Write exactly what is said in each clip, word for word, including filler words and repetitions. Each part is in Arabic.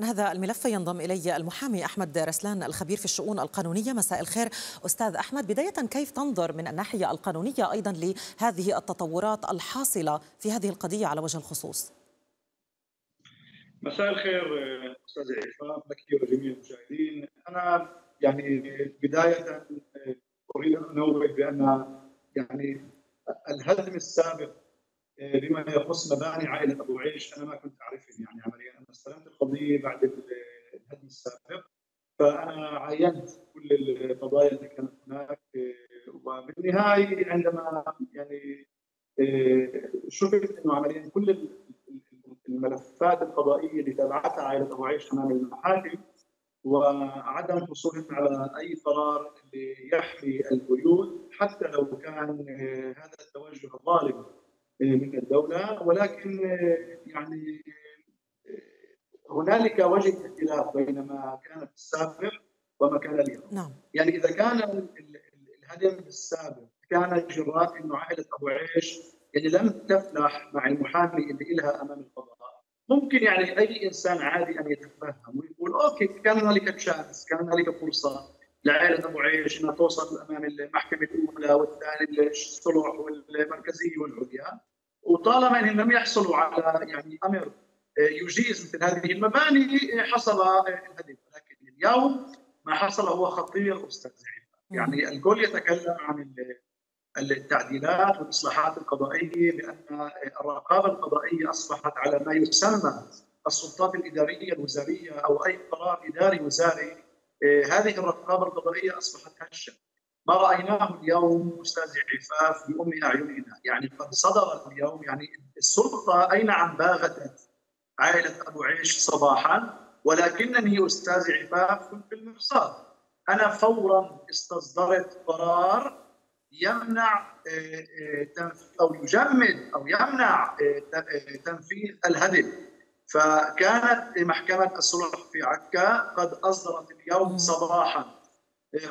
عن هذا الملف ينضم إلي المحامي أحمد رسلان الخبير في الشؤون القانونية. مساء الخير أستاذ أحمد. بداية كيف تنظر من الناحية القانونية أيضا لهذه التطورات الحاصلة في هذه القضية على وجه الخصوص؟ مساء الخير أستاذ عفاف بكير وجميع المشاهدين. أنا يعني بداية أريد أن أنوه بأن يعني الهدم السابق بما يخص مباني عائله ابو عيش انا ما كنت اعرفهم، يعني عمليا انا استلمت القضيه بعد الهدم السابق، فانا عاينت كل القضايا اللي كانت هناك، وبالنهايه عندما يعني شفت انه عمليا كل الملفات القضائيه اللي تابعتها عائله ابو عيش امام المحاكم وعدم حصولهم على اي قرار ليحمي البيوت حتى لو كان هذا التوجه الظالم من الدولة، ولكن يعني هنالك وجه اختلاف بين ما كان في السابق وما كان اليوم. نعم. يعني إذا كان الهدم السابق كان جرات إنه عائلة أبو عيش يعني لم تفلح مع المحامي اللي إلها أمام القضاء، ممكن يعني أي إنسان عادي أن يتفهم ويقول أوكي كان هنالك تشانس، كان هنالك فرصة لعائلة أبو عيش أنها توصل أمام المحكمة الأولى والثانية الصلح والمركزية والعليا، وطالما أنهم لم يحصلوا على يعني أمر يجيز مثل هذه المباني حصل الهدم. لكن اليوم ما حصل هو خطير أستاذ عفاف، يعني الكل يتكلم عن التعديلات والإصلاحات القضائية لأن الرقابة القضائية أصبحت على ما يسمى السلطات الإدارية الوزارية أو أي قرار إداري وزاري. هذه الرقابه القضائيه اصبحت هشه. ما رايناه اليوم استاذ عفاف بام اعيننا، يعني قد صدر اليوم يعني السلطه اي نعم باغتت عائله ابو عيش صباحا، ولكنني استاذ عفاف كنت في المرصاد. انا فورا استصدرت قرار يمنع او يجمد او يمنع تنفيذ الهدم، فكانت محكمة الصلح في عكا قد أصدرت اليوم صباحا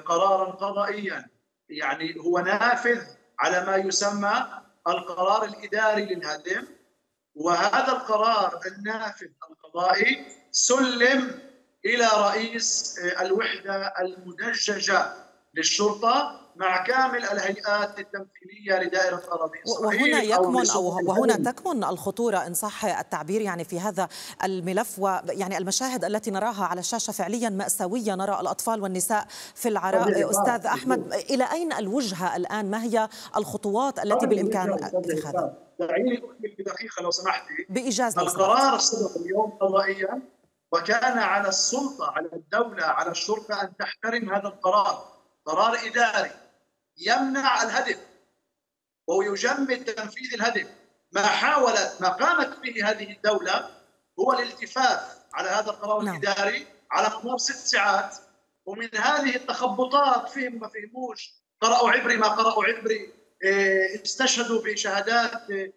قرارا قضائيا يعني هو نافذ على ما يسمى القرار الإداري للهدم، وهذا القرار النافذ القضائي سلم إلى رئيس الوحدة المدججة للشرطة مع كامل الهيئات التمثيلية لدائرة أراضي إسرائيل. وهنا يكمن أو وهنا تكمن الخطورة إن صح التعبير يعني في هذا الملف، ويعني المشاهد التي نراها على الشاشة فعليا مأساوية، نرى الأطفال والنساء في العراء. أستاذ أحمد، إلى أين الوجهة الآن؟ ما هي الخطوات التي بالإمكان اتخاذها؟ دعيني أكمل بدقيقة لو سمحتي. بإجازة. القرار صدر اليوم قضائيا، وكان على السلطة على الدولة على الشرطة أن تحترم هذا القرار، قرار إداري يمنع الهدم ويجمد تنفيذ الهدم. ما حاولت ما قامت به هذه الدولة هو الالتفاف على هذا القرار الإداري على مدار ست ساعات، ومن هذه التخبطات فهم ما فهموش، قرأوا عبري ما قرأوا عبري، استشهدوا بشهادات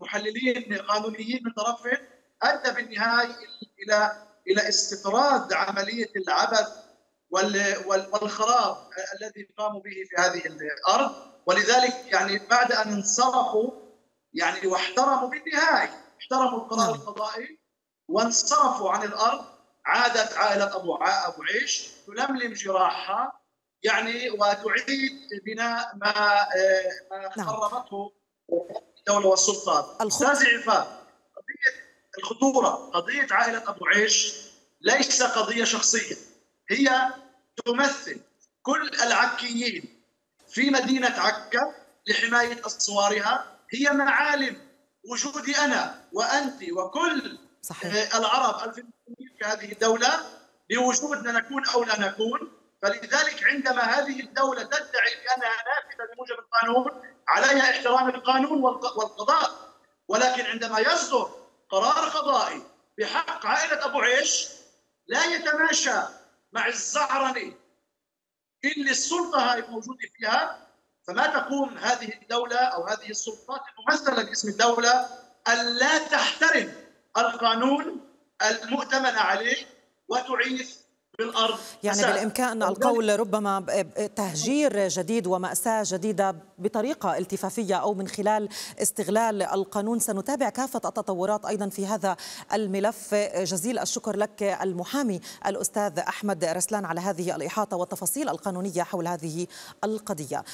محللين قانونيين من طرفهم، أدى بالنهاية إلى إلى استطراد عملية العبث والخراب الذي قاموا به في هذه الارض. ولذلك يعني بعد ان انصرفوا يعني واحترموا بالنهايه احترموا القرار القضائي وانصرفوا عن الارض، عادت عائله ابو ابو عيش تلملم جراحها يعني وتعيد بناء ما ما خربته الدوله والسلطات. استاذ عفاف، قضيه الخطوره قضيه عائله ابو عيش ليس قضيه شخصيه، هي تمثل كل العكيين في مدينة عكا لحماية أسوارها، هي معالم وجودي أنا وأنت وكل صحيح. العرب الفلسطينيين في هذه الدولة لوجودنا نكون أو لا نكون. فلذلك عندما هذه الدولة تدعي بأنها نافذة بموجب القانون عليها احترام القانون والقضاء، ولكن عندما يصدر قرار قضائي بحق عائلة أبو عيش لا يتماشى مع الزعرنة اللي السلطة هاي موجودة فيها، فما تقوم هذه الدولة أو هذه السلطات الممثلة باسم الدولة ألا تحترم القانون المؤتمن عليه وتعيث بالارض. يعني بالامكان القول ربما تهجير جديد ومأساة جديدة بطريقة التفافية او من خلال استغلال القانون. سنتابع كافة التطورات ايضا في هذا الملف. جزيل الشكر لك المحامي الأستاذ أحمد رسلان على هذه الإحاطة والتفاصيل القانونية حول هذه القضية.